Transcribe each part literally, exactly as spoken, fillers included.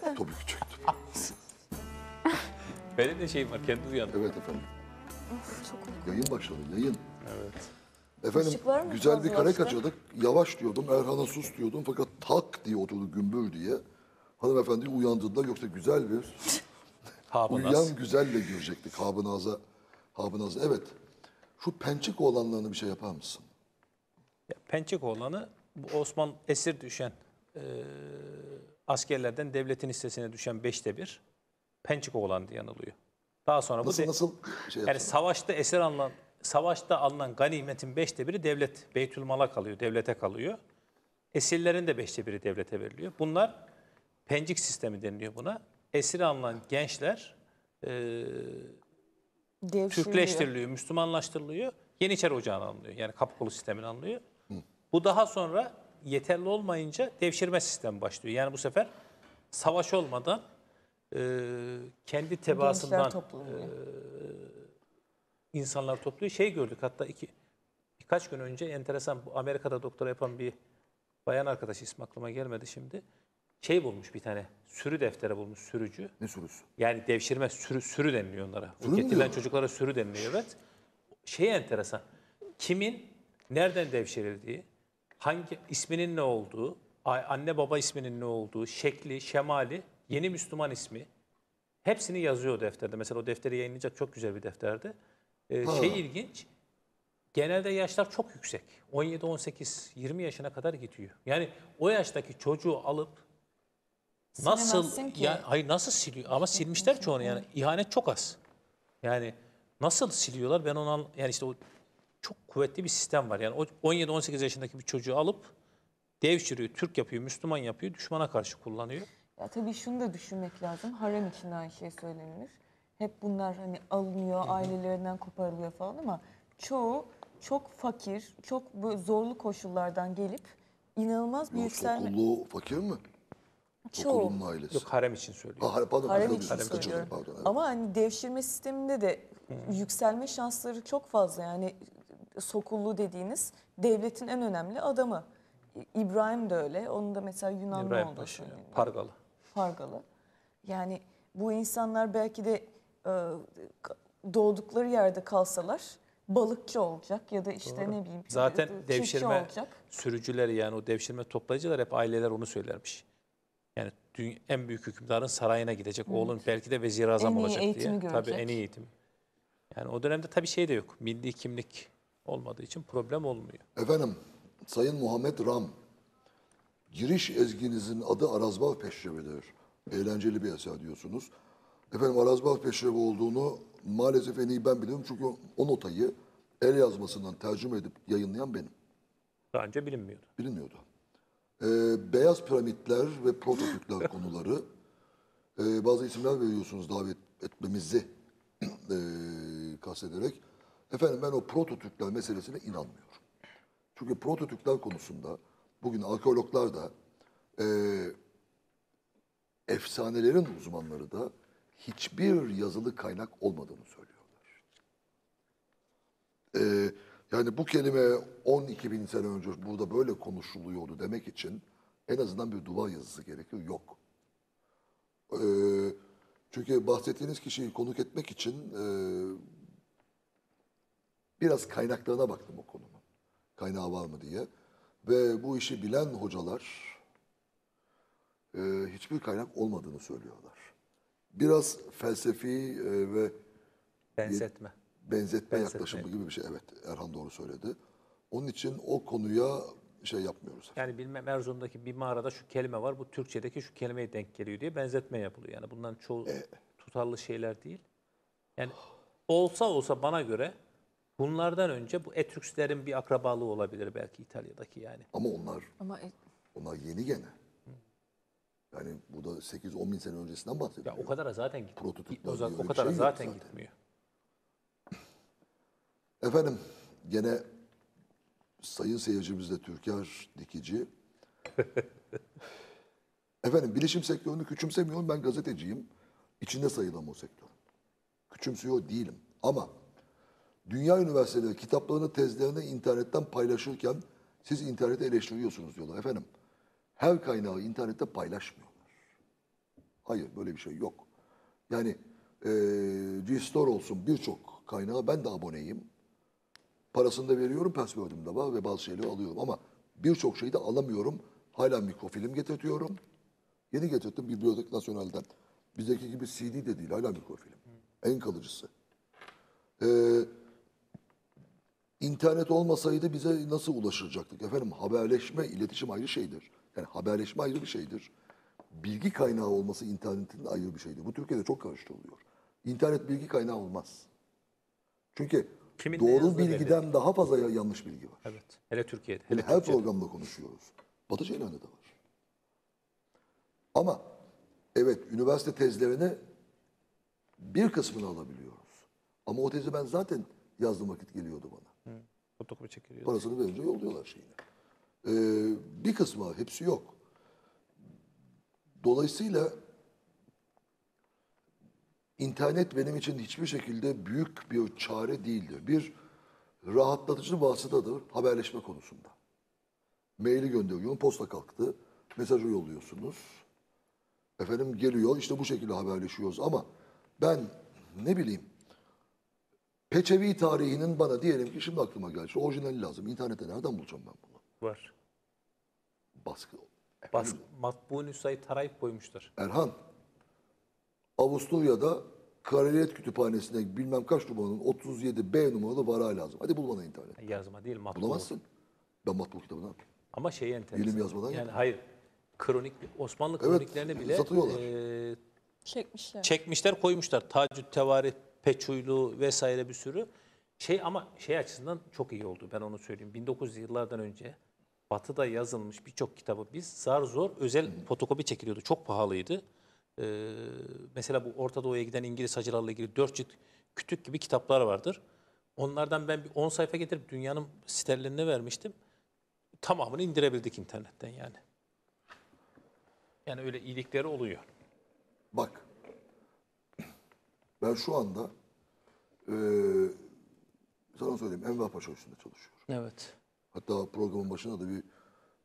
çektiniz mi? Tabii ki çektim. Benim de şeyim var, kendi uyandım. Evet efendim. Of, çok uygun. Yayın başladı, yayın. Evet. Efendim güzel bir kare kaçırdık. Yavaş diyordum, Erhan'a sus diyordum fakat tak diye oturdu gümbür diye. Hanımefendi uyandığında yoksa güzel bir uyuyan güzelle görecektik Habınaz'a. Habınaz'a evet. Şu pençik olanlarını bir şey yapar mısın? Ya, pençik olanı bu Osman esir düşen e, askerlerden devletin hissesine düşen beşte bir pençik olan diye anılıyor. Daha sonra nasıl, bu nasıl şey yani savaşta esir alınan savaşta alınan ganimetin beşte biri devlet Beytülmal'a kalıyor, devlete kalıyor. Esirlerin de beşte biri devlete veriliyor. Bunlar pencik sistemi deniliyor buna. Esir alınan gençler e, Türkleştiriliyor, Müslümanlaştırılıyor. Yeniçer ocağına alınıyor. Yani kapıkolu sistemine alınıyor. Hı. Bu daha sonra yeterli olmayınca devşirme sistemi başlıyor. Yani bu sefer savaş olmadan e, kendi tebaasından e, insanlar topluyor. Şey gördük hatta iki, birkaç gün önce enteresan bu Amerika'da doktora yapan bir bayan arkadaşı ismi aklıma gelmedi şimdi. Şey bulmuş bir tane sürü defteri bulmuş sürücü. Ne sürüsü? Yani devşirme sürü, sürü deniliyor onlara. Getirilen çocuklara sürü deniliyor evet. Şey enteresan. Kimin nereden devşirildiği, hangi isminin ne olduğu, anne baba isminin ne olduğu, şekli, şemali, yeni Müslüman ismi hepsini yazıyor o defterde. Mesela o defteri yayınlayacak çok güzel bir defterdi. Ee, şey ilginç. Genelde yaşlar çok yüksek. on yedi, on sekiz, yirmi yaşına kadar gidiyor. Yani o yaştaki çocuğu alıp nasıl yani, hayır nasıl siliyor ama silmişler çoğunu yani ihanet çok az. Yani nasıl siliyorlar ben onu anlamadım. Yani işte o çok kuvvetli bir sistem var. Yani on yedi on sekiz yaşındaki bir çocuğu alıp devşiriyor, Türk yapıyor, Müslüman yapıyor, düşmana karşı kullanıyor. Ya tabii şunu da düşünmek lazım. Harem için aynı şey söylenir. Hep bunlar hani alınıyor, hı-hı, ailelerinden koparılıyor falan ama çoğu çok fakir, çok zorlu koşullardan gelip inanılmaz bir yükselme. Sokullu fakir mi? Sokullu'nun ailesi. Yok harem için söylüyorum. Ha, pardon, harem için söylüyorum. söylüyorum. Pardon, evet. Ama hani devşirme sisteminde de hmm. yükselme şansları çok fazla. Yani Sokullu dediğiniz devletin en önemli adamı. İbrahim de öyle. Onun da mesela Yunanlı İbrahim oldu. Paşa, Pargalı. Pargalı. Yani bu insanlar belki de e, doğdukları yerde kalsalar balıkçı olacak ya da işte doğru, ne bileyim. Zaten devşirme olacak. Sürücüler yani o devşirme toplayıcılar hep aileler onu söylermiş. Yani en büyük hükümdarın sarayına gidecek. Evet. Oğlum belki de vezir azam olacak diye. Görecek. Tabii en iyi eğitim. Yani o dönemde tabii şey de yok. Milli kimlik olmadığı için problem olmuyor. Efendim Sayın Muhammed Ram, giriş ezginizin adı Arazbar Peşrevi'dir. Eğlenceli bir eser diyorsunuz. Efendim Arazbar Peşrevi olduğunu maalesef en iyi ben biliyorum. Çünkü o notayı el yazmasından tercüme edip yayınlayan benim. Daha önce bilinmiyordu. Bilinmiyordu. Ee, beyaz piramitler ve prototipler konuları ee, bazı isimler veriyorsunuz davet etmemizi e, kastederek. Efendim ben o prototipler meselesine inanmıyorum. Çünkü prototipler konusunda bugün arkeologlar da e, efsanelerin uzmanları da hiçbir yazılı kaynak olmadığını söylüyorlar. Ee, Yani bu kelime on iki bin sene önce burada böyle konuşuluyordu demek için en azından bir duvar yazısı gerekiyor. Yok. Ee, çünkü bahsettiğiniz kişiyi konuk etmek için e, biraz kaynaklarına baktım o konunun. Kaynağı var mı diye. Ve bu işi bilen hocalar e, hiçbir kaynak olmadığını söylüyorlar. Biraz felsefi e, ve... Benzetme. Benzetme yaklaşımı gibi bir şey. Evet Erhan doğru söyledi. Onun için o konuya şey yapmıyoruz. Yani bilmem Erzurum'daki bir mağarada şu kelime var. Bu Türkçedeki şu kelimeye denk geliyor diye benzetme yapılıyor. Yani bundan çoğu e. tutarlı şeyler değil. Yani olsa olsa bana göre bunlardan önce bu Etrükslerin bir akrabalığı olabilir belki İtalya'daki yani. Ama onlar Ama et... onlar yeni gene. Yani burada sekiz on bin sene öncesinden bahsediyor. Ya o kadar zaten gitmiyor. O, o kadar şey zaten gitmiyor. Efendim gene sayın seyircimiz de Türker Dikici. Efendim bilişim sektörünü küçümsemiyorum, ben gazeteciyim. İçinde sayılan o sektör. Küçümsüyor değilim ama dünya üniversiteleri kitaplarını, tezlerini internetten paylaşırken siz internete eleştiriyorsunuz diyorlar. Efendim her kaynağı internette paylaşmıyorlar. Hayır, böyle bir şey yok. Yani e, G-Store olsun, birçok kaynağa ben de aboneyim. Parasını da veriyorum, password'um da var ve bazı şeyleri alıyorum. Ama birçok şeyi de alamıyorum. Hala mikrofilm getirtiyorum. Yeni getirttim Bibliotek Nasyonel'den. Bizdeki gibi C D de değil, hala mikrofilm. Hı. En kalıcısı. Ee, internet olmasaydı bize nasıl ulaşacaktık? Efendim, haberleşme, iletişim ayrı şeydir. Yani haberleşme ayrı bir şeydir. Bilgi kaynağı olması internetin ayrı bir şeydir. Bu Türkiye'de çok karıştırılıyor. İnternet bilgi kaynağı olmaz. Çünkü kimin doğru bilgiden dedi, daha fazla yanlış bilgi var. Evet. Hele Türkiye'de. Hele her Türkiye'de. Programda konuşuyoruz. Batı Ceylan'da da var. Ama evet, üniversite tezlerini bir kısmını alabiliyoruz. Ama o tezi ben zaten yazdığım vakit geliyordu bana. Hı, fotokopi çekiliyor. Parasını verince yolluyorlar şeyini. Ee, bir kısmı, hepsi yok. Dolayısıyla internet benim için hiçbir şekilde büyük bir çare değildir. Bir rahatlatıcı vasıtadır haberleşme konusunda. Maili gönderiyorum, posta kalktı, mesajı yolluyorsunuz. Efendim geliyor, işte bu şekilde haberleşiyoruz ama ben ne bileyim, Peçevi tarihinin bana diyelim ki şimdi aklıma geldi. Şu orijinali lazım. İnternette nereden bulacağım ben bunu? Var. Baskı. Baskı. Matbu Nüsa'yı tarayıp koymuştur. Erhan, Avusturya'da Kraliyet Kütüphanesi'ne bilmem kaç numaranın otuz yedi B numaralı varağı lazım. Hadi bul bana internette. Yazma değil, matbu. Bulamazsın. Ben matbu kitabını ne yapayım? Ama şeyi enteresan. Bilim yazmadan yani. Yapayım. Hayır. Kronik, Osmanlı kroniklerini evet, bile e, çekmişler. Çekmişler, koymuşlar. Tacüttevarih, Peçuylu vesaire bir sürü şey, ama şey açısından çok iyi oldu, ben onu söyleyeyim. bin dokuz yüzlü yıllardan önce Batı'da yazılmış birçok kitabı biz zar zor özel hmm. fotokopi çekiliyordu. Çok pahalıydı. Ee, mesela bu Orta Doğu'ya giden İngiliz hacılarla ilgili dört cilt kütük gibi kitaplar vardır. Onlardan ben bir on sayfa getirip dünyanın sitelerine vermiştim. Tamamını indirebildik internetten yani. Yani öyle iyilikleri oluyor. Bak, ben şu anda e, sana söyleyeyim, Enver Paşa üstünde çalışıyorum. Evet. Hatta programın başında da bir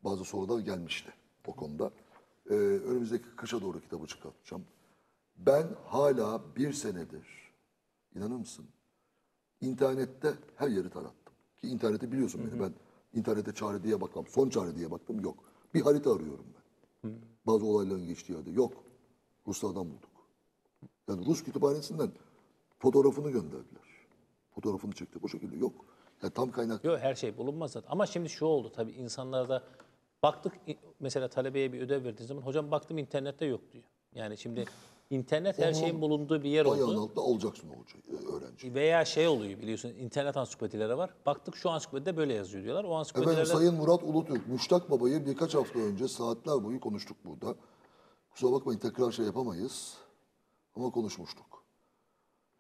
bazı sorular gelmişti o konuda. E, önümüzdeki kışa doğru kitabı çıkartacağım. Ben hala bir senedir, inanır mısın, internette her yeri tarattım. Ki interneti biliyorsun, hı hı. beni. Ben internete çare diye baktım, son çare diye baktım, yok. Bir harita arıyorum ben. Hı. Bazı olayların geçtiği yerde yok. Ruslardan bulduk. Yani Rus kütüphanesinden fotoğrafını gönderdiler. Fotoğrafını çektik, o şekilde yok. Yani tam kaynak. Yok, her şey bulunmaz zaten. Ama şimdi şu oldu tabii, insanlarda baktık mesela talebeye bir ödev verdiği zaman hocam baktım internette yok diyor. Yani şimdi internet her şeyin bulunduğu bir yer oldu. Ayağın altında olacaksın o öğrenci. Veya şey oluyor, biliyorsun internet ansiklopedileri var. Baktık şu ansiklopedide böyle yazıyor diyorlar. O ansiklopedilerle... Efendim Sayın Murat Ulutürk, Müştak Baba'yı birkaç hafta önce saatler boyu konuştuk burada. Kusura bakmayın, tekrar şey yapamayız. Ama konuşmuştuk.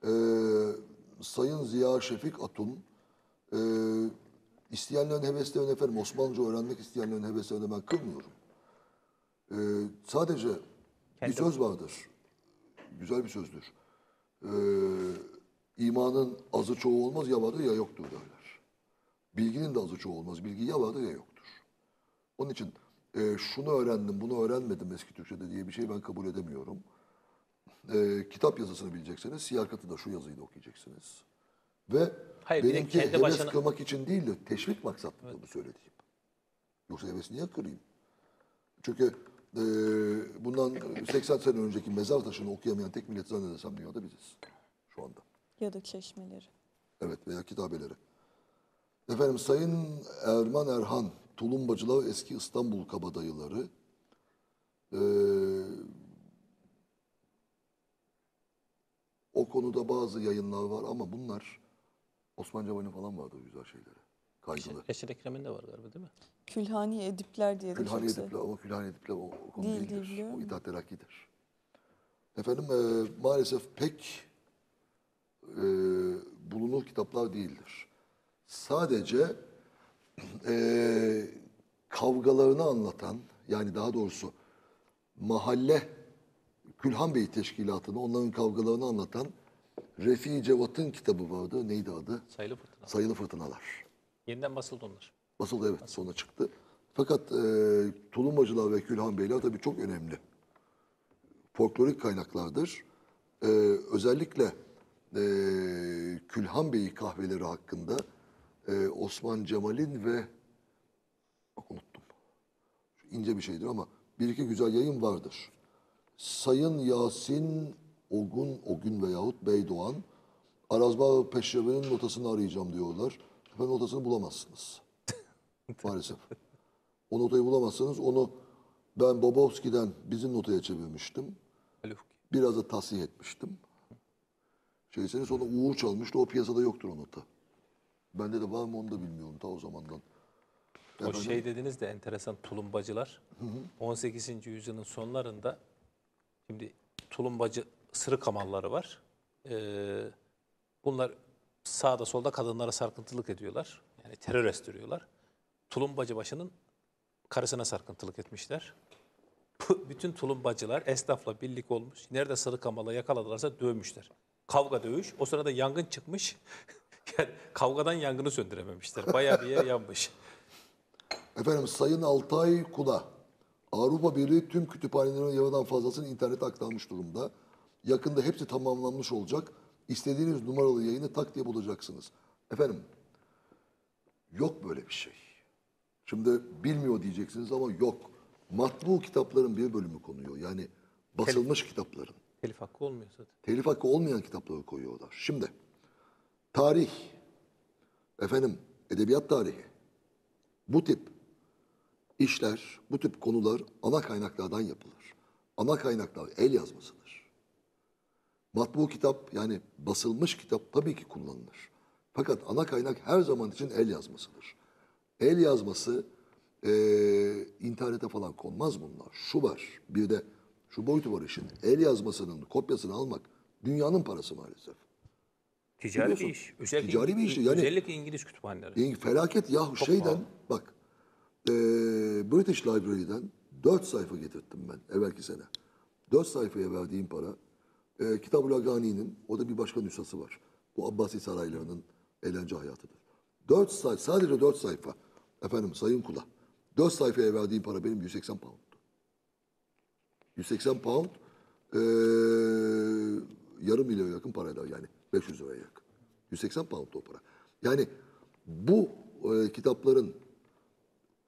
Ee, Sayın Ziya Şefik Atun, e, isteyenlerin heveslerini efendim, Osmanlıca öğrenmek isteyenlerin heveslerini ben kırmıyorum. Ee, sadece Kendim. bir söz vardır. Güzel bir sözdür. Ee, imanın azı çoğu olmaz, ya vardır ya yoktur derler. Bilginin de azı çoğu olmaz. Bilgi ya vardır ya yoktur. Onun için e, şunu öğrendim, bunu öğrenmedim eski Türkçe'de diye bir şey ben kabul edemiyorum. E, kitap yazısını bileceksiniz. Siyakatı da şu yazıyı da okuyacaksınız. Ve hayır, benimki kendi heves başına... kırmak için değil de teşvik maksatlı evet. bu söylediğim. Yoksa hevesi niye kırayım? Çünkü e, bundan seksen sene önceki mezar taşını okuyamayan tek millet zannedersem dünyada biziz. Şu anda. Ya da çeşmeleri. Evet, veya kitabeleri. Efendim Sayın Erman Erhan, Tulumbacılar eski İstanbul kabadayıları. Eee... O konuda bazı yayınlar var ama bunlar Osman Cavan'ın falan vardı, güzel şeyleri. Kaygılı. Keşir Ekrem'in de var galiba değil mi? Külhani Edipler diye de kimse. Külhani Edipler ama Külhani Edipler o, o konu değil, değildir. Değil, o İttihat Terakki'dir. Efendim e, maalesef pek e, bulunur kitaplar değildir. Sadece e, kavgalarını anlatan, yani daha doğrusu mahalle Gülhan Bey teşkilatını, onların kavgalarını anlatan Refik Cevat'ın kitabı vardı. Neydi adı? Sayılı Fırtınalar. Sayılı Fırtınalar. Yeniden basıldı onlar. Basıldı evet. Basıldı. Sonra çıktı. Fakat e, Tulumbacılar ve Gülhan Beyler tabii çok önemli. folklorik kaynaklardır. Ee, özellikle e, Külhan Bey'i kahveleri hakkında e, Osman Cemal'in ve bak unuttum. Şu ince bir şeydir ama bir iki güzel yayın vardır. Sayın Yasin Ogun, Ogun veyahut Beydoğan, Arazbar Peşrevi'nin notasını arayacağım diyorlar. Efendim notasını bulamazsınız. Maalesef. O notayı bulamazsınız. Onu ben Bobovski'den bizim notaya çevirmiştim. Biraz da tahsih etmiştim. Şeyseniz sonra Uğur çalmıştı. O piyasada yoktur o nota. Bende de var mı onu da bilmiyorum ta o zamandan. O efendim, şey dediniz de enteresan tulumbacılar. Hı hı. on sekizinci yüzyılın sonlarında şimdi tulumbacı sırık hamalları var. Ee, bunlar sağda solda kadınlara sarkıntılık ediyorlar. Yani terör estiriyorlar. Tulumbacı başının karısına sarkıntılık etmişler. Bütün tulumbacılar esnafla birlik olmuş. Nerede sırık hamala yakaladılarsa dövmüşler. Kavga dövüş. O sırada yangın çıkmış. Yani kavgadan yangını söndürememişler. Bayağı bir yer yanmış. Efendim Sayın Altay Kula, Avrupa Birliği tüm kütüphanelerin yarıdan fazlasını internete aktarmış durumda. Yakında hepsi tamamlanmış olacak. İstediğiniz numaralı yayını tak diye bulacaksınız. Efendim, yok böyle bir şey. Şimdi bilmiyor diyeceksiniz ama yok. Matbu kitapların bir bölümü konuyor. Yani basılmış telif, kitapların. Telif hakkı olmuyor zaten. Telif hakkı olmayan kitapları koyuyorlar. Şimdi, tarih, efendim, edebiyat tarihi, bu tip işler, bu tip konular ana kaynaklardan yapılır. Ana kaynaklar el yazmasıdır. Matbu kitap yani basılmış kitap tabii ki kullanılır. Fakat ana kaynak her zaman için el yazmasıdır. El yazması e, internete falan konmaz bunlar. Şu var, bir de şu boyutu var işin. El yazmasının kopyasını almak dünyanın parası maalesef. Ticari bir iş. Özellikle, ticari bir iş. Yani, özellikle İngiliz kütüphaneleri. Felaket yahu çok şeyden mal. Bak e, British Library'den dört sayfa getirttim ben evvelki sene. dört sayfaya verdiğim para e, Kitab-ı Lagani'nin, o da bir başka nüshası var. Bu Abbasi saraylarının eğlence hayatıdır. dört sayfa, sadece dört sayfa. Efendim Sayın Kula, dört sayfaya verdiğim para benim yüz seksen pound'tu. yüz seksen pound ee, yarım milyona yakın parayla yani beş yüz liraya yakın. yüz seksen pound'tu o para. Yani bu e, kitapların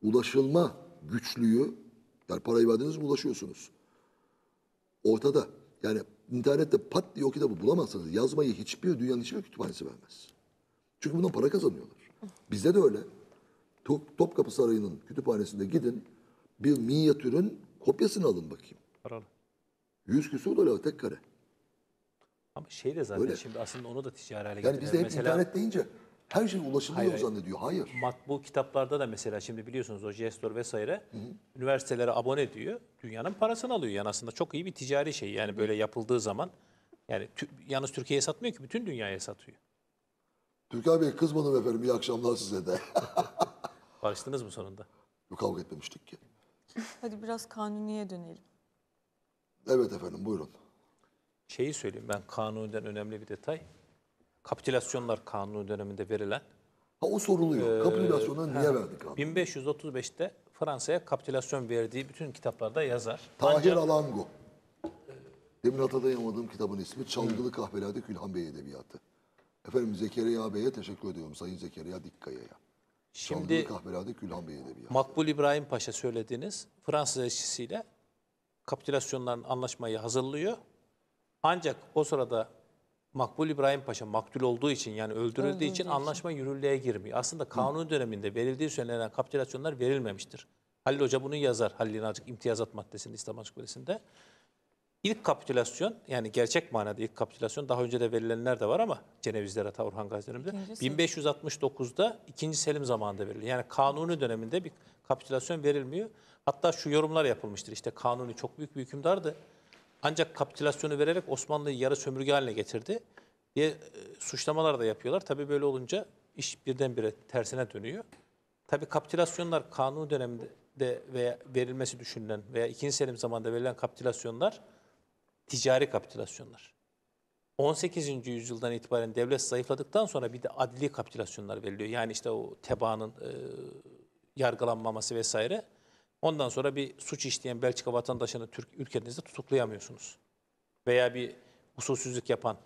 ulaşılma güçlüğü, yani parayı verdiğiniz mi ulaşıyorsunuz. Ortada. Yani internette pat diye o kitabı bulamazsanız yazmayı hiçbir dünyanın hiçbir kütüphanesi vermez. Çünkü bundan para kazanıyorlar. Bizde de öyle. Topkapı Sarayı'nın kütüphanesinde gidin, bir minyatürün kopyasını alın bakayım. Paralı. yüz küsur dolar tek kare. Ama şey de zaten öyle. Şimdi aslında onu da ticari hale getirdiler. Yani bizde hep mesela, internet deyince her şey ulaşılıyor hayır, zannediyor. Hayır. Matbu kitaplarda da mesela şimdi biliyorsunuz o Jestor vesaire hı hı. üniversitelere abone ediyor. Dünyanın parasını alıyor. Yani aslında çok iyi bir ticari şey. Yani böyle yapıldığı zaman yani yalnız Türkiye'ye satmıyor ki bütün dünyaya satıyor. Türker Bey kızmadım efendim. İyi akşamlar size de. Barıştınız mı sonunda? Yok kavga etmemiştik ki. Hadi biraz Kanuni'ye dönelim. Evet efendim buyurun. Şeyi söyleyeyim ben Kanuni'den önemli bir detay. Kapitülasyonlar Kanuni döneminde verilen. Ha o soruluyor. Ee, Kapitülasyonları niye verdi Kanuni? bin beş yüz otuz beşte Fransa'ya kapitülasyon verdiği bütün kitaplarda yazar. Tahir Ancak... Alango. Demin hatırlayamadığım kitabın ismi Çalgılı Kahvelerde Külhan Bey Edebiyatı. Efendim Zekeriya Bey'e teşekkür ediyorum. Sayın Zekeriya Dikkaya'ya. Şimdi kahvelerde Gülhan Bey edebiyatı. Makbul İbrahim Paşa söylediğiniz Fransız elçisiyle kapitülasyonların anlaşmayı hazırlıyor. Ancak o sırada Makbul İbrahim Paşa maktul olduğu için yani öldürüldüğü Öldürdüğü için anlaşma için. Yürürlüğe girmiyor. Aslında kanun döneminde verildiği söylenen kapitülasyonlar verilmemiştir. Halil Hoca bunu yazar. Halil İnalcık imtiyazat maddesinde İslam Ansiklopedisi'nde. İlk kapitülasyon yani gerçek manada ilk kapitülasyon daha önce de verilenler de var ama Cenevizlere ta Orhan Gazi döneminde bin beş yüz altmış dokuzda ikinci Selim zamanında veriliyor. Yani Kanuni döneminde bir kapitülasyon verilmiyor. Hatta şu yorumlar yapılmıştır işte Kanuni çok büyük bir hükümdardı. Ancak kapitülasyonu vererek Osmanlı'yı yarı sömürge haline getirdi diye suçlamalar da yapıyorlar. Tabii böyle olunca iş birdenbire tersine dönüyor. Tabii kapitülasyonlar Kanuni döneminde veya verilmesi düşünülen veya ikinci Selim zamanında verilen kapitülasyonlar ticari kapitülasyonlar. on sekizinci yüzyıldan itibaren devlet zayıfladıktan sonra bir de adli kapitülasyonlar veriliyor. Yani işte o tebaanın e, yargılanmaması vesaire. Ondan sonra bir suç işleyen Belçika vatandaşını Türk ülkenizde tutuklayamıyorsunuz. veya bir usulsüzlük yapan,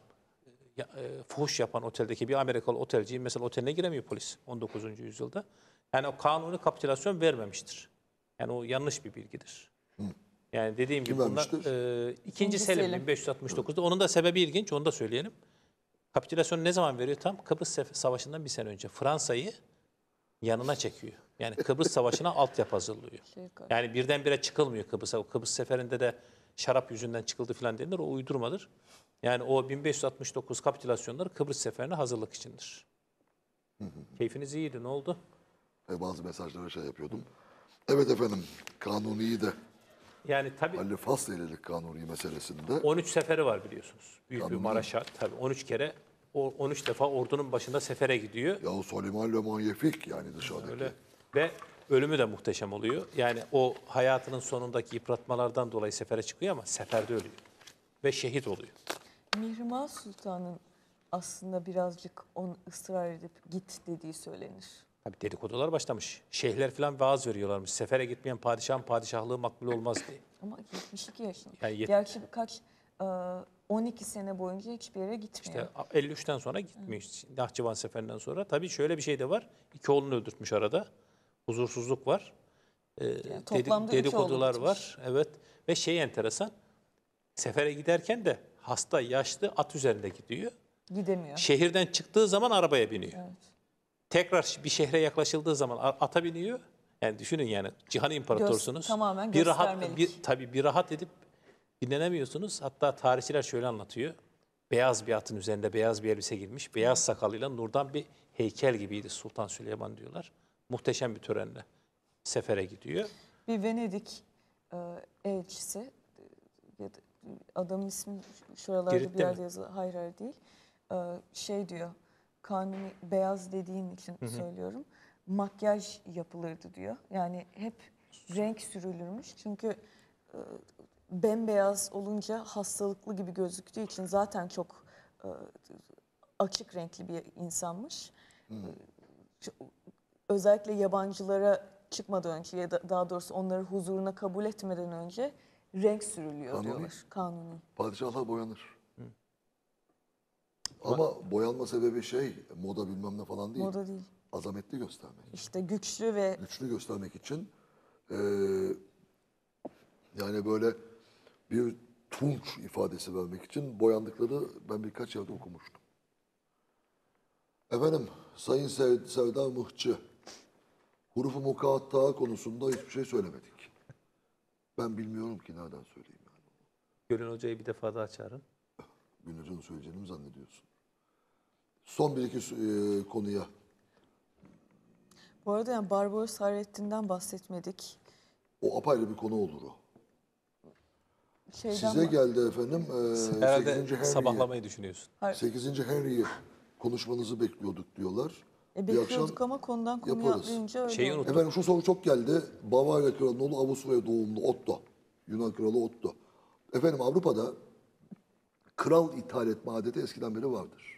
fuhuş yapan oteldeki bir Amerikalı otelciyi mesela oteline giremiyor polis on dokuzuncu yüzyılda. Yani o kanuni kapitülasyon vermemiştir. Yani o yanlış bir bilgidir. Hı. Yani dediğim gibi bunlar e, ikinci Selim bin beş yüz altmış dokuz'da. Onun da sebebi ilginç, onu da söyleyelim. Kapitülasyonu ne zaman veriyor? Tam Kıbrıs Savaşı'ndan bir sene önce. Fransa'yı yanına çekiyor. Yani Kıbrıs Savaşı'na altyapı hazırlıyor. Yani birdenbire çıkılmıyor Kıbrıs'a. Kıbrıs seferinde de şarap yüzünden çıkıldı falan denilir. O uydurmadır. Yani o bin beş yüz altmış dokuz kapitülasyonları Kıbrıs seferine hazırlık içindir. Hı hı. Keyfiniz iyiydi, ne oldu? E, bazı mesajlara şey yapıyordum. Evet efendim, Kanuni'yi de yani tabii Halil Faslelilik Kanuni meselesinde on üç seferi var biliyorsunuz. Büyük Kanuni. Bir maraşal tabii on üç kere, on üç defa ordunun başında sefere gidiyor. Ya Soliman le Manyefik yani dışarıdaki. Öyle. Ve ölümü de muhteşem oluyor. Yani o hayatının sonundaki yıpratmalardan dolayı sefere çıkıyor ama seferde ölüyor ve şehit oluyor. Mihrimah Sultan'ın aslında birazcık onu ısrar edip git dediği söylenir. Tabii dedikodular başlamış. Şeyhler falan vaaz veriyorlarmış. Sefere gitmeyen padişahın padişahlığı makbul olmaz diye. Ama yetmiş iki yaşında. Yani yet... Gerçi kaç on iki sene boyunca hiçbir yere gitmiyor. İşte elli üç'ten sonra gitmiyor. Evet. Nahçıvan seferinden sonra. Tabii şöyle bir şey de var. İki oğlunu öldürtmüş arada. Huzursuzluk var. Ee, yani toplamda dedi, dedikodular var. Evet. Ve şey enteresan. Sefere giderken de hasta, yaşlı at üzerinde gidiyor. Gidemiyor. Şehirden çıktığı zaman arabaya biniyor. Evet. Tekrar bir şehre yaklaşıldığı zaman ata biniyor. Yani düşünün yani cihan imparatorsunuz. Göz, tamamen bir rahat, bir, tabii bir rahat edip dinlenemiyorsunuz. Hatta tarihçiler şöyle anlatıyor. Beyaz bir atın üzerinde beyaz bir elbise girmiş. Beyaz sakalıyla nurdan bir heykel gibiydi Sultan Süleyman diyorlar. Muhteşem bir törenle sefere gidiyor. Bir Venedik e, elçisi ya da adamın ismi şuralarda Girit'te bir yerde yazılı. Hayır hayır değil. E, şey diyor. Kanuni beyaz dediğim için hı hı. söylüyorum. Makyaj yapılırdı diyor. Yani hep renk sürülürmüş. Çünkü e, bembeyaz olunca hastalıklı gibi gözüktüğü için zaten çok e, açık renkli bir insanmış. Hı. E, özellikle yabancılara çıkmadan önce ya da daha doğrusu onları huzuruna kabul etmeden önce renk sürülüyor Kanuni. Diyorlar. Kanuni. Padişahlar boyanır. Ama boyanma sebebi şey, moda bilmem ne falan değil. Moda değil. Azametli göstermek. İşte güçlü ve... Güçlü göstermek için e, yani böyle bir tunç ifadesi vermek için boyandıkları ben birkaç yerde okumuştum. Efendim, Sayın Sev Sevda Mıhçı, huruf-u mukatta konusunda hiçbir şey söylemedik. Ben bilmiyorum ki nereden söyleyeyim yani. Gülhan Hoca'yı bir defa daha çağırın. Günler'in söyleyeceğini mi zannediyorsun? Son bir iki e, konuya. Bu arada yani Barbaros Hayrettin'den bahsetmedik. O apayrı bir konu olur o. Şeyden size mi geldi efendim? E, herhalde sekizinci. sabahlamayı düşünüyorsun. sekizinci. Henry'i konuşmanızı bekliyorduk diyorlar. E, bekliyorduk ama konudan konuya atlayınca öyle. Şeyi unuttum. Efendim şu soru çok geldi. Bavarya Kralı'nın oğlu Avusturya doğumlu Otto. Yunan Kralı Otto. Efendim Avrupa'da kral ithal etme adeti eskiden beri vardır.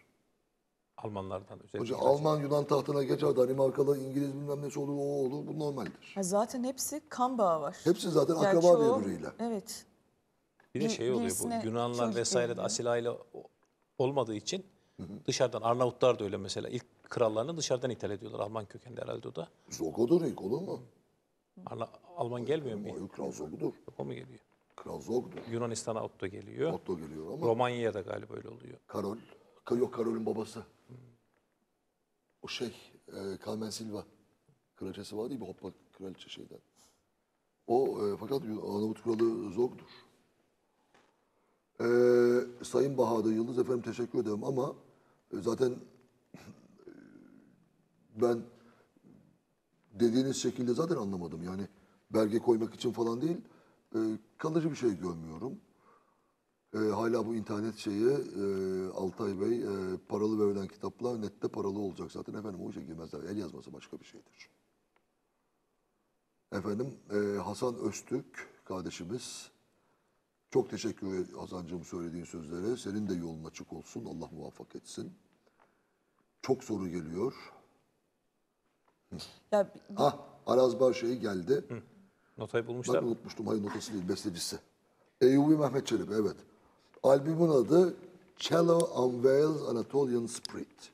Almanlardan özellikle. Hocam Alman Yunan tahtına geçer, Danimarkalı, İngiliz bilmem nesi olur, o olur. Bu normaldir. Ha, zaten hepsi kan bağı var. Hepsi zaten yani akraba çoğu, birbiriyle. Evet. Bir de şey oluyor bu Yunanlar vesaire de asilayla olmadığı için hı hı. dışarıdan Arnavutlar da öyle mesela. İlk krallarını dışarıdan ithal ediyorlar. Alman kökenli herhalde o da. Zog'udur ilk olur mu? Arna, Alman gelmiyor mu? Hayır, Kral Zog'udur. O mu geliyor? Kral Zog'du. Yunanistan'a Otto geliyor. Otto geliyor ama. Romanya'ya da galiba öyle oluyor. Karol. Yok Karol'ün babası. Hmm. O şey, Carmen e, Silva. Kraliçesi var değil mi? Hoppa kraliçe şeyden. O e, fakat Arnavut kralı Zog'dur. E, Sayın Bahadır Yıldız efendim teşekkür ederim ama e, zaten ben dediğiniz şekilde zaten anlamadım. Yani belge koymak için falan değil. E, kalıcı bir şey görmüyorum. E, hala bu internet şeyi e, Altay Bey e, paralı verilen kitaplar nette paralı olacak zaten. Efendim o işe girmezler. El yazması başka bir şeydir. Efendim e, Hasan Öztürk kardeşimiz. Çok teşekkür ederim Hasan'cığım söylediğin sözlere. Senin de yolun açık olsun. Allah muvaffak etsin. Çok soru geliyor. Ya, ha, Arazbar şeyi geldi. Hı. Notayı bulmuşlar. Ben unutmuştum. Hayır notası değil. Bestecisi. Eyyubi Mehmet Çelebi. Evet. Albümün adı Cello Unveils Anatolian Spirit.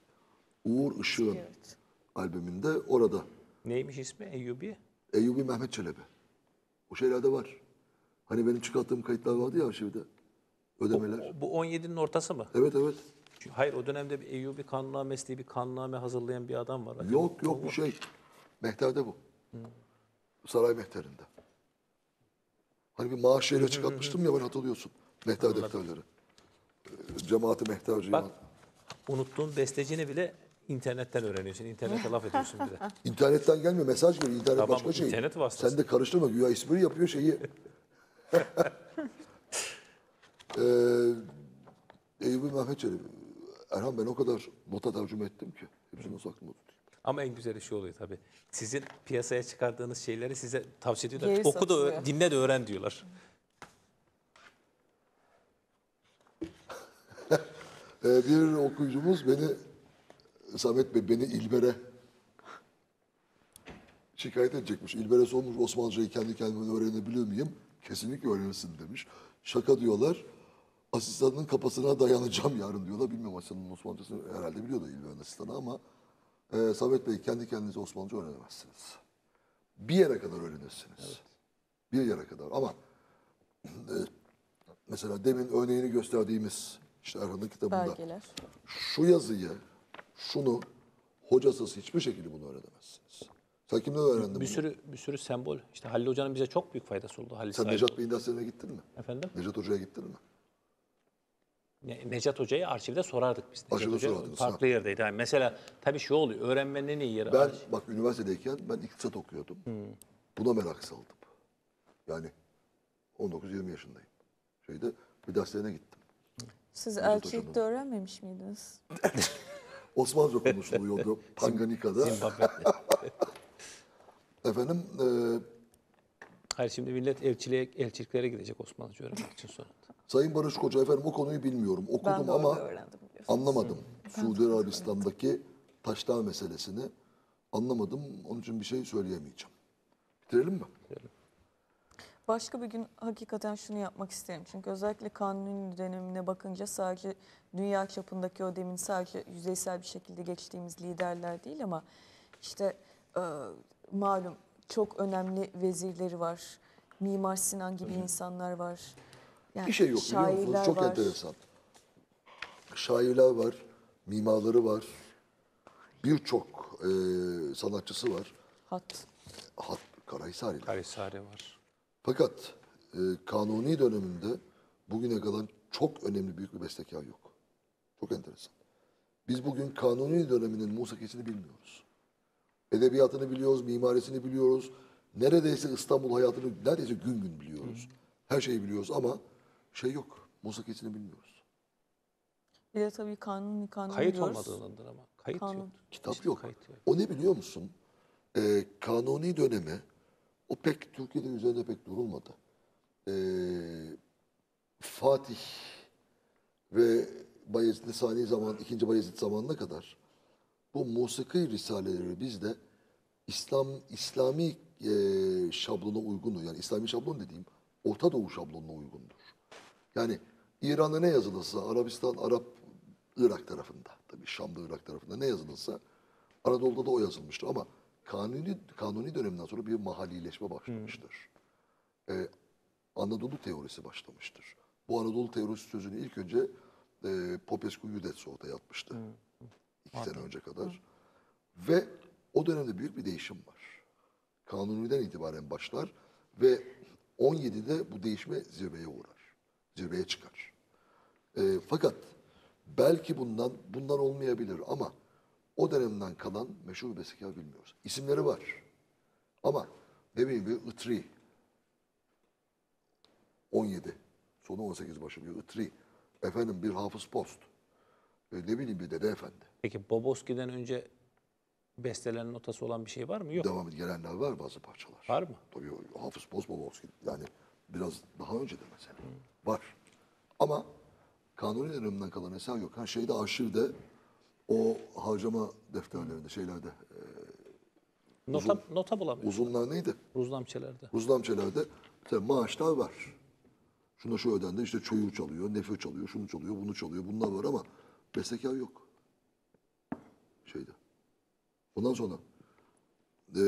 Uğur Işık'ın evet. albümünde orada. Neymiş ismi? Eyyubi? Eyyubi Mehmet Çelebi. O şeylerde var. Hani benim çıkarttığım kayıtlar vardı ya şimdi. Ödemeler. O, bu on yedinin ortası mı? Evet evet. Hayır, o dönemde bir Eyyubi kanunnamesi diye bir kanunname hazırlayan bir adam var. Yok yok, yok bu şey. Mehterde bu. Hı. Saray mehterinde. Hani bir maaş şeyle çıkartmıştım ya, ben hatırlıyorsun. Mehter Anladım. defterleri. Cemaati mehter cemaati. Unuttuğun bestecini bile internetten öğreniyorsun. İnternete laf ediyorsun bile. İnternetten gelmiyor, mesaj geliyor. İnternet tamam, başka şey. Sen de karıştırma. Güya ismini yapıyor şeyi. ee, Eyyubi Mehmet Çelebi. Erhan, ben o kadar nota tercüme ettim ki. Hepsini nasıl aklımda tutayım. Ama en güzeli şu oluyor tabii. Sizin piyasaya çıkardığınız şeyleri size tavsiye ediyorlar. Geri Oku satılıyor. da dinle de öğren diyorlar. Bir okuyucumuz beni, Samet Bey, beni İlber'e şikayet edecekmiş. İlber'e sormuş, Osmanlıca'yı kendi kendime öğrenebiliyor muyum? Kesinlikle öğrenirsin demiş. Şaka diyorlar. Asistanın kafasına dayanacağım yarın diyorlar. Bilmiyorum, asistanın Osmanlıca'sını herhalde biliyor da İlber'in asistanı ama e, Samet Bey, kendi kendinize Osmanlıca öğrenemezsiniz. Bir yere kadar öğrenirsiniz. Evet. Bir yere kadar ama e, mesela demin örneğini gösterdiğimiz İşte Erhan'ın kitabında Belgeler. şu yazıyı, şunu hocasız hiçbir şekilde bunu öğrenemezsiniz. Sen kimden öğrendin bir bunu? Sürü, bir sürü sembol. İşte Halil Hoca'nın bize çok büyük faydası oldu. Halil Sen Necat Bey'in derslerine gittin mi? Efendim? Necat Hoca'ya gittin mi? Ne, Necat Hoca'yı arşivde sorardık biz. Necat Hoca farklı ha. yerdeydi. Yani mesela tabii şu oluyor, öğrenmenin en iyi yeri. Ben arşiv. bak üniversitedeyken ben iktisat okuyordum. Hmm. Buna merak saldım. Yani on dokuz yirmi yaşındayım. Şeyde bir derslerine gittim. Siz elçilikte öğrenmemiş miydiniz? Osmanlıca konuşuluyordu Tanganyika'da. Efendim? E... Hayır, şimdi millet elçiliğe, elçiliklere gidecek Osmanlıca öğrenmek için sonra. Sayın Barış Koca, efendim o konuyu bilmiyorum. Okudum ama anlamadım. Suudi Arabistan'daki taşlar meselesini anlamadım. Onun için bir şey söyleyemeyeceğim. Bitirelim mi? Bitirelim. Başka bir gün hakikaten şunu yapmak isterim. Çünkü özellikle Kanuni dönemine bakınca sadece dünya çapındaki o demin sadece yüzeysel bir şekilde geçtiğimiz liderler değil ama işte e, malum çok önemli vezirleri var. Mimar Sinan gibi evet. insanlar var. Yani bir şey yok, biliyor musunuz? Çok var. enteresan. Şairler var, mimarları var. Birçok e, sanatçısı var. Hat. Hat, Karahisari. Karahisari var. Fakat e, Kanuni döneminde bugüne kadar çok önemli büyük bir bestekar yok. Çok enteresan. Biz bugün Kanuni döneminin musikisini bilmiyoruz. Edebiyatını biliyoruz, mimarisini biliyoruz. Neredeyse İstanbul hayatını neredeyse gün gün biliyoruz. Her şeyi biliyoruz ama şey yok, musikisini bilmiyoruz. Bir de tabii Kanuni, Kanuni kayıt biliyoruz. Kayıt olmadığından ama. Kayıt Kanun. yok. Kitap işte yok. Kayıt yok. O ne biliyor musun? E, Kanuni dönemi o pek Türkiye'de üzerinde pek durulmadı. Ee, Fatih ve Bayezid'in saniye zaman, ikinci Bayezid zamanına kadar bu musiki risaleleri bizde İslam İslami e, şablona uygundur. Yani İslami şablon dediğim Orta Doğu şablonuna uygundur. Yani İran'da ne yazılırsa, Arabistan, Arap, Irak tarafında, tabii Şam'da, Irak tarafında ne yazılırsa Anadolu'da da o yazılmıştır ama Kanuni, kanuni döneminden sonra bir mahallileşme başlamıştır. Hmm. Ee, Anadolu teorisi başlamıştır. Bu Anadolu teorisi sözünü ilk önce e, Popescu Yudets ortaya atmıştı. Hmm. İki Anladım. sene önce kadar. Hmm. Ve o dönemde büyük bir değişim var. Kanuni'den itibaren başlar ve on yedide bu değişme zirveye uğrar. Zirveye çıkar. E, fakat belki bundan bundan olmayabilir ama o dönemden kalan meşhur bir bestekar bilmiyoruz. İsimleri var. Ama ne bileyim bir Itri. on yedi. Sonu on sekiz başı bir Itri. Efendim bir Hafız Post. E ne bileyim bir Dede Efendi. Peki Bobovski'den önce bestelerin notası olan bir şey var mı? Yok. Devam gelenler var, bazı parçalar. Var mı? Tabii Hafız Post, Bobovski. Yani biraz daha önce de mesela. Hmm. Var. Ama Kanuni döneminden kalan eser yok. Her şeyde arşivde. O harcama defterlerinde, şeylerde e, nota, uzun, nota bulamıyoruz. Uzunlar neydi? Ruzlamçelerde. Ruzlamçelerde maaşlar var. Şuna şu ödendi, işte çoyur çalıyor, nefe çalıyor, şunu çalıyor, bunu çalıyor. Bunlar var ama bestekar yok. Şeyde. Ondan sonra e,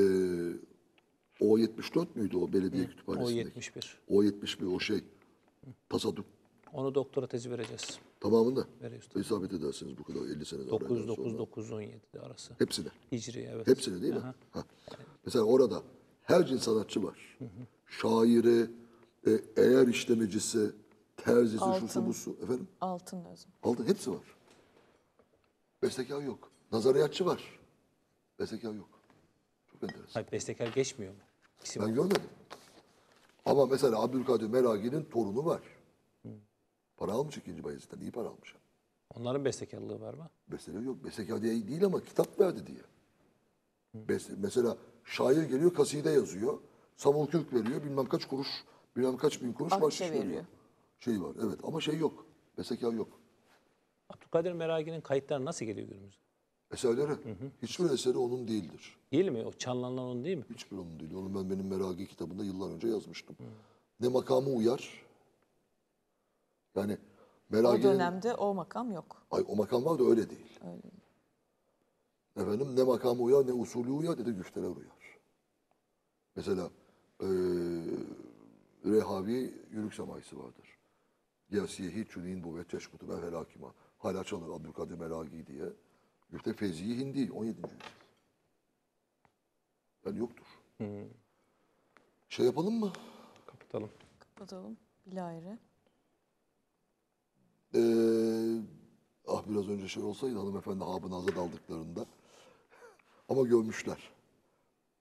O yetmiş dört müydü o belediye Hı. kütüphanesindeki? O yetmiş bir. O yetmiş bir o şey. Tasadüf. Onu doktora tezi vereceğiz. Tamamında. Veriyoruz. İsabet edersiniz bu kadar elli seneden dokuz dokuz dokuz on yedi arası. Hepsine. Hicri evet. Hepsine değil Aha. mi? Ha. Mesela orada her cins sanatçı var. Hı hı. Şairi, e, eğer işlemecisi, terzisi, şusu busu. Efendim? Altın lazım. Altın hepsi var. Bestekar yok. Nazariyatçı var. Bestekar yok. Çok enteresan. Hayır, bestekar geçmiyor mu? İsim ben görmedim. Ama mesela Abdülkadir Meragi'nin torunu var. Para almış ikinci Bayezid'den, iyi para almış. Onların bestekarlığı var mı? Bestekarlığı yok. Bestekar diye değil ama kitap verdi diye. Beste, mesela şair geliyor, kaside yazıyor. Samul Kürk veriyor, bilmem kaç kuruş, bilmem kaç bin kuruş bahşiş veriyor. veriyor. Şey var, evet ama şey yok. Bestekar yok. Abdülkadir Meragi'nin kayıtları nasıl geliyor günümüzde? Eserleri? Hı hı. Hiçbir eseri onun değildir. Değil mi? O çalınan onun değil mi? Hiçbir onun değil. Onu ben benim Meragi kitabında yıllar önce yazmıştım. Hı. Ne makamı uyar? Yani Meragi'nin... O dönemde o makam yok. Ay o makam var da öyle değil. Öyle. Efendim ne makamı uyar ne usulü uyar dedi güfteler uyar. Mesela ee, Rehavi Yürük Semaisi vardır. Gersiyehi çüliğin buvet çeşkutu ben helakima. Hala çalır Abdülkadir Meragi diye. Güfte Fevzi-i Hindi on yedinci yüzyıl. Yani yoktur. Hmm. Şey yapalım mı? Kapatalım. Kapatalım. Bilahare. Ee, ah biraz önce şey olsaydı hanımefendi Habınaz'a daldıklarında. Ama görmüşler.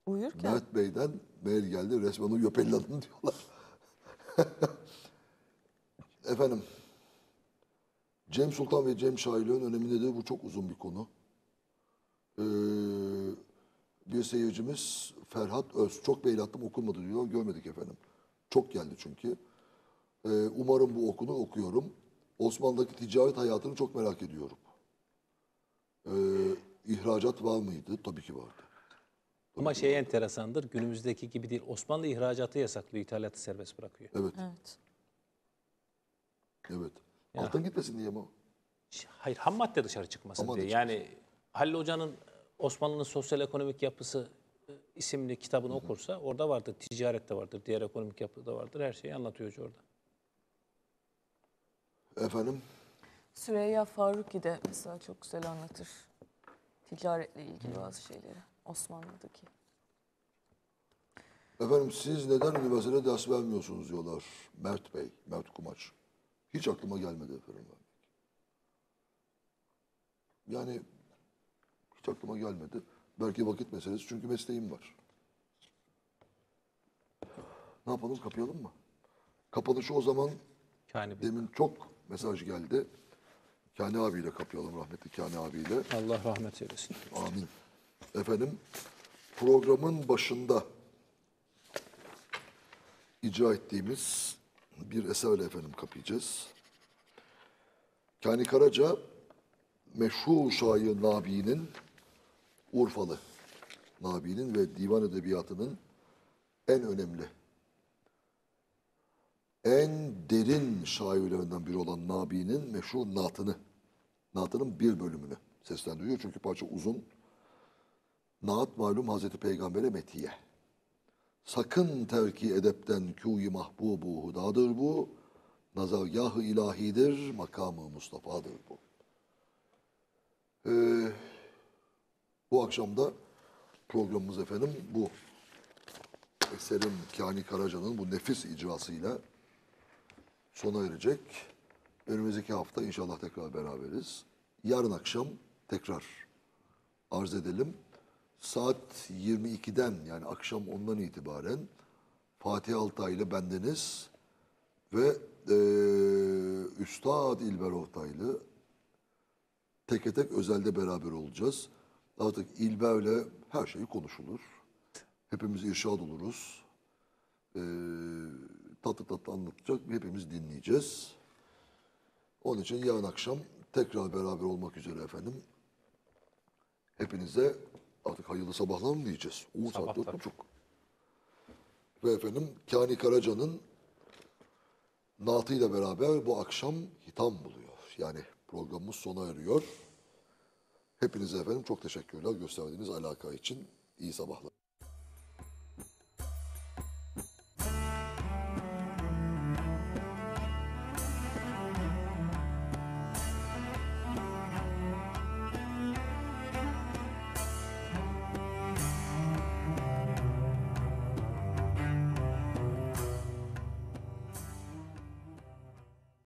Uyurken. Mert Bey'den mail geldi. Resmen o yöpelladın diyorlar. Efendim. Cem Sultan ve Cem Şairliğin önemi nedir? Bu çok uzun bir konu. Ee, bir seyircimiz Ferhat Öz. Çok beylattım okunmadı diyor. Görmedik efendim. Çok geldi çünkü. Ee, umarım bu okunu okuyorum. Osmanlı'daki ticaret hayatını çok merak ediyorum. Ee, ihracat var mıydı? Tabii ki vardı. Tabii Ama ki şey vardı. Enteresandır. Günümüzdeki gibi değil. Osmanlı ihracatı yasaklıyor. İthalatı serbest bırakıyor. Evet. Evet. Evet. Ya. Altın gitmesin diye mi o? Hayır, ham madde dışarı çıkmasın ham diye. Çıkmasın. Yani Halil Hoca'nın Osmanlı'nın Sosyal Ekonomik Yapısı isimli kitabını Hı -hı. okursa orada vardır, ticaret de vardır, diğer ekonomik yapı da vardır. Her şeyi anlatıyor hoca orada. Efendim? Süreyya Faruki de mesela çok güzel anlatır. Ticaretle ilgili Hı -hı. bazı şeyleri Osmanlı'daki. Efendim siz neden üniversitede ders vermiyorsunuz diyorlar Mert Bey, Mert Kumaç. Hiç aklıma gelmedi efendim. Yani hiç aklıma gelmedi. Belki vakit meselesi çünkü mesleğim var. Ne yapalım? Kapayalım mı? Kapanışı o zaman Kani demin çok mesaj geldi. Kani abiyle kapayalım rahmetli Kani abiyle. Allah rahmet eylesin. Amin. Efendim programın başında icra ettiğimiz bir eserle efendim kapayacağız. Kani Karaca meşhur şair Nabi'nin Urfalı Nabi'nin ve divan edebiyatının en önemli en derin şairlerinden biri olan Nabi'nin meşhur naatını naatının bir bölümünü seslendiriyor. Çünkü parça uzun. Naat malum Hazreti Peygamber'e metiye. Sakın terki edepten kûy-i mahbubu hudadır bu. Nazargâh-ı ilahidir, makamı Mustafa'dır bu. Ee, bu akşam da programımız efendim bu. Eserim Kani Karaca'nın bu nefis icrasıyla sona erecek. Önümüzdeki hafta inşallah tekrar beraberiz. Yarın akşam tekrar arz edelim. Saat yirmi ikiden yani akşam ondan itibaren Fatih Altay ile bendeniz ve e, Üstad İlber Ortaylı teke tek özelde beraber olacağız. Artık İlber'le her şey konuşulur. Hepimiz irşad oluruz. E, tatlı tatlı anlatacak hepimiz dinleyeceğiz. Onun için yarın akşam tekrar beraber olmak üzere efendim. Hepinize artık hayırlı sabahlar mı diyeceğiz? on saat dört buçuk. Ve efendim Kani Karaca'nın naatı ile beraber bu akşam hitam buluyor. Yani programımız sona eriyor. Hepinize efendim çok teşekkürler gösterdiğiniz alaka için. İyi sabahlar.